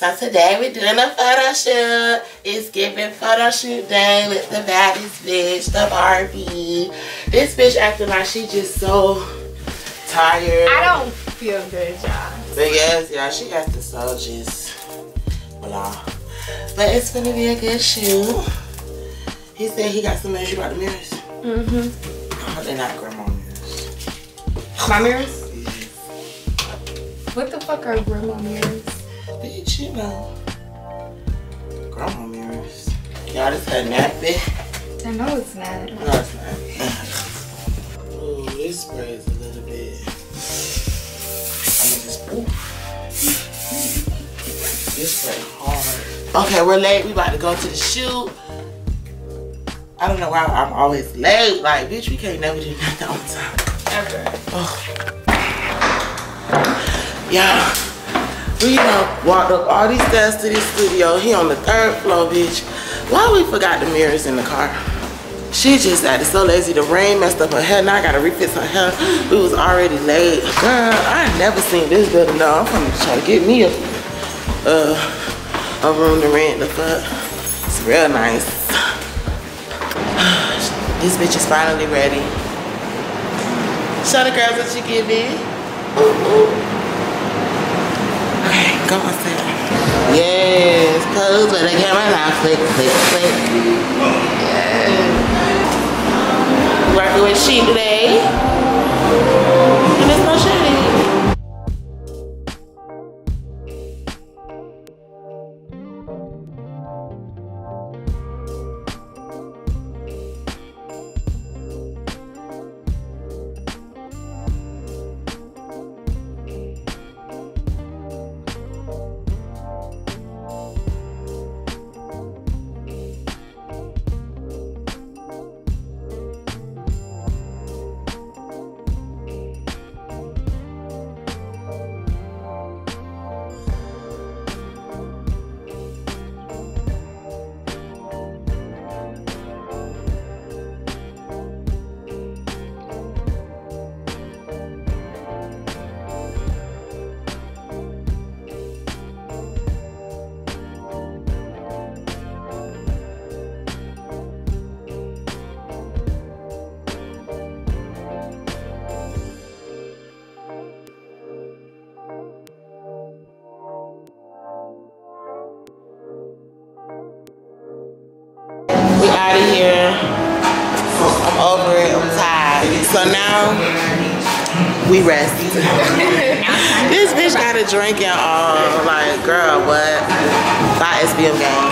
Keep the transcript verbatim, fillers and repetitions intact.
So today we're doing a photo shoot. It's giving photo shoot day with the baddest bitch, the Barbie. This bitch acting like she just so tired. I don't feel good, y'all. But yes, y'all, she got the soldiers. Blah. But it's gonna be a good shoot. He said he got some measure about the mirrors. Mm-hmm. Oh, they're not grandma mirrors. My mirrors? Yes. What the fuck are grandma mirrors? Bitch, you know. Grandma mirrors. Y'all, this a nappy. I know it's not. No, it's not. Ooh, it sprays a little bit. I mean, it's, ooh. This spray hard. Okay, we're late. We about to go to the shoot. I don't know why I'm always late. Like, bitch, we can't never do nothing on time. Ever. Oh. Y'all, we done walked up all these stairs to this studio. He on the third floor, bitch. Why we forgot the mirrors in the car? She just acted so lazy. The rain messed up her hair. Now I gotta refix her hair. We was already late. Girl, I ain't never seen this building. No, I'm gonna try to get me a, uh, a room to rent. The fuck. It's real nice. This bitch is finally ready. Show the girls what you give in. Ooh, ooh. Okay, go on, Sam. Yes, pose with the camera now. Click, click, click. Yeah. Working with sheep today. And there's no shade. So now, we rest. This bitch got a drink and all. Like, girl, what? By S B M gang.